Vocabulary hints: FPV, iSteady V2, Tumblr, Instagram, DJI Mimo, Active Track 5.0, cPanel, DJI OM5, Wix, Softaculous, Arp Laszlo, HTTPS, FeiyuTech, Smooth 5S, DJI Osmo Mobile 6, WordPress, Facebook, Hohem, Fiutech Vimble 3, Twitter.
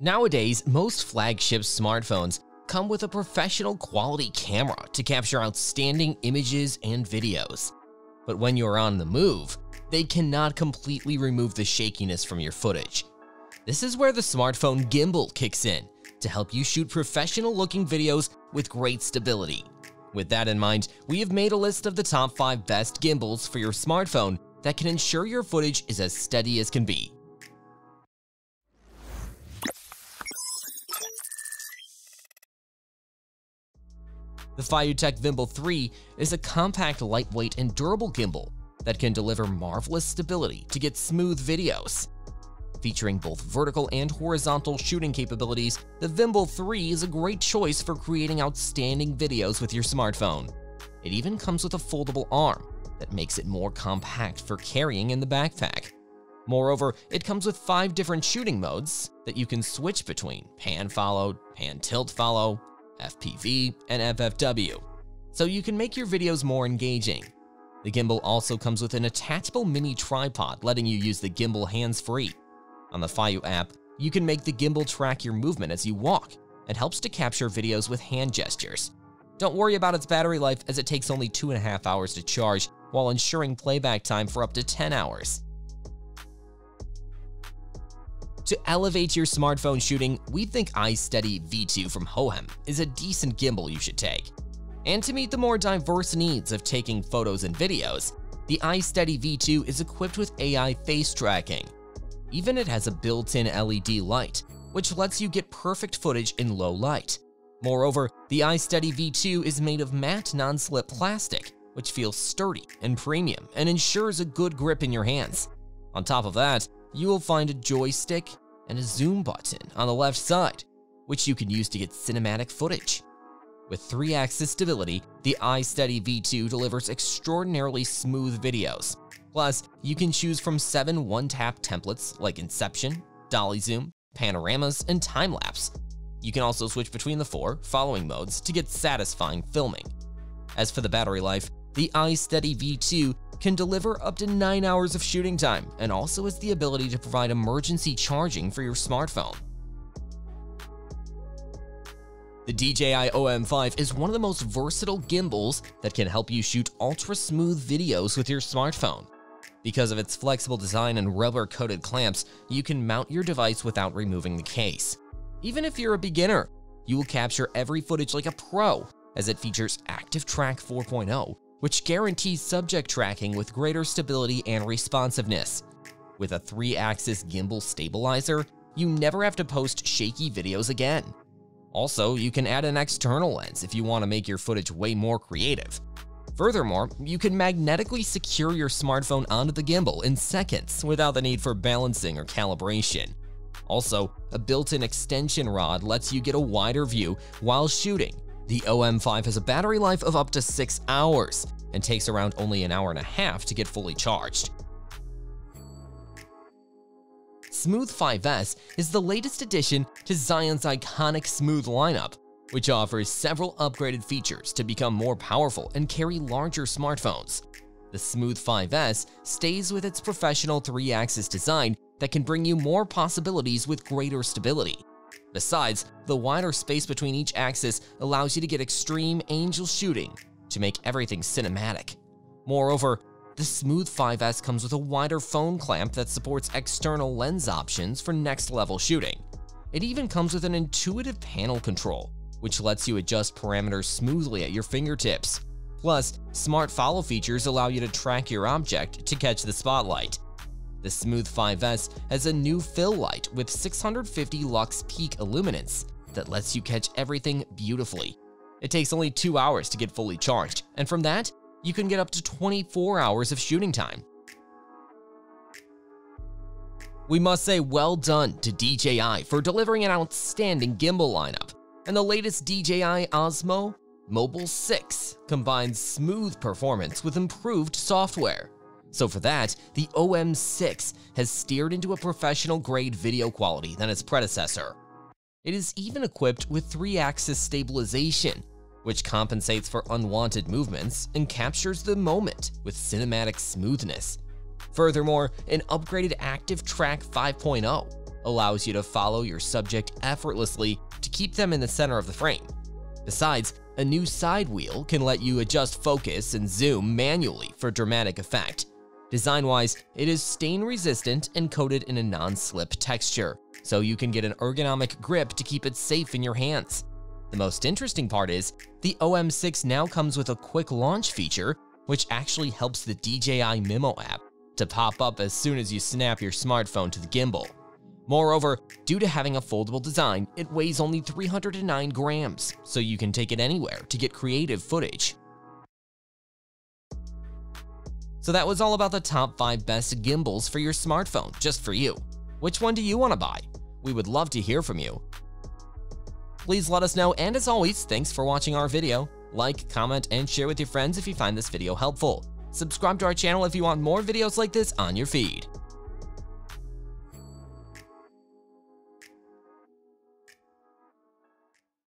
Nowadays, most flagship smartphones come with a professional quality camera to capture outstanding images and videos. But when you're on the move, they cannot completely remove the shakiness from your footage. This is where the smartphone gimbal kicks in to help you shoot professional-looking videos with great stability. With that in mind, we have made a list of the top 5 best gimbals for your smartphone that can ensure your footage is as steady as can be. The FeiyuTech Vimble 3 is a compact, lightweight, and durable gimbal that can deliver marvelous stability to get smooth videos. Featuring both vertical and horizontal shooting capabilities, the Vimble 3 is a great choice for creating outstanding videos with your smartphone. It even comes with a foldable arm that makes it more compact for carrying in the backpack. Moreover, it comes with 5 different shooting modes that you can switch between: pan follow, pan tilt follow, FPV, and FFW, so you can make your videos more engaging. The gimbal also comes with an attachable mini tripod, letting you use the gimbal hands-free. On the Feiyu app, you can make the gimbal track your movement as you walk. It helps to capture videos with hand gestures. Don't worry about its battery life, as it takes only 2.5 hours to charge while ensuring playback time for up to 10 hours. To elevate your smartphone shooting, we think iSteady V2 from Hohem is a decent gimbal you should take. And to meet the more diverse needs of taking photos and videos, the iSteady V2 is equipped with AI face tracking. Even it has a built-in LED light, which lets you get perfect footage in low light. Moreover, the iSteady V2 is made of matte non-slip plastic, which feels sturdy and premium and ensures a good grip in your hands. On top of that, you will find a joystick and a zoom button on the left side, which you can use to get cinematic footage. With 3-axis stability, the iSteady V2 delivers extraordinarily smooth videos. Plus, you can choose from 7 one-tap templates like Inception, Dolly Zoom, Panoramas, and Time-Lapse. You can also switch between the 4 following modes to get satisfying filming. As for the battery life, the iSteady V2 can deliver up to 9 hours of shooting time and also has the ability to provide emergency charging for your smartphone. The DJI OM5 is one of the most versatile gimbals that can help you shoot ultra-smooth videos with your smartphone. Because of its flexible design and rubber-coated clamps, you can mount your device without removing the case. Even if you're a beginner, you will capture every footage like a pro, as it features Active Track 4.0, which guarantees subject tracking with greater stability and responsiveness. With a 3-axis gimbal stabilizer, you never have to post shaky videos again. Also, you can add an external lens if you want to make your footage way more creative. Furthermore, you can magnetically secure your smartphone onto the gimbal in seconds without the need for balancing or calibration. Also, a built-in extension rod lets you get a wider view while shooting. The OM5 has a battery life of up to 6 hours and takes around only an hour and a half to get fully charged. Smooth 5S is the latest addition to Zion's iconic Smooth lineup, which offers several upgraded features to become more powerful and carry larger smartphones. The Smooth 5S stays with its professional 3-axis design that can bring you more possibilities with greater stability. Besides, the wider space between each axis allows you to get extreme angel shooting to make everything cinematic. Moreover, the Smooth 5S comes with a wider phone clamp that supports external lens options for next-level shooting. It even comes with an intuitive panel control, which lets you adjust parameters smoothly at your fingertips. Plus, smart follow features allow you to track your object to catch the spotlight. The Smooth 5S has a new fill light with 650 lux peak illuminance that lets you catch everything beautifully. It takes only 2 hours to get fully charged, and from that, you can get up to 24 hours of shooting time. We must say well done to DJI for delivering an outstanding gimbal lineup, and the latest DJI Osmo Mobile 6 combines smooth performance with improved software. So for that, the OM6 has steered into a professional-grade video quality than its predecessor. It is even equipped with 3-axis stabilization, which compensates for unwanted movements and captures the moment with cinematic smoothness. Furthermore, an upgraded Active Track 5.0 allows you to follow your subject effortlessly to keep them in the center of the frame. Besides, a new side wheel can let you adjust focus and zoom manually for dramatic effect. Design-wise, it is stain-resistant and coated in a non-slip texture, so you can get an ergonomic grip to keep it safe in your hands. The most interesting part is, the OM6 now comes with a quick launch feature, which actually helps the DJI Mimo app to pop up as soon as you snap your smartphone to the gimbal. Moreover, due to having a foldable design, it weighs only 309 grams, so you can take it anywhere to get creative footage. So that was all about the top 5 best gimbals for your smartphone, just for you. Which one do you want to buy? We would love to hear from you. Please let us know, and as always, thanks for watching our video. Like, comment, and share with your friends if you find this video helpful. Subscribe to our channel if you want more videos like this on your feed.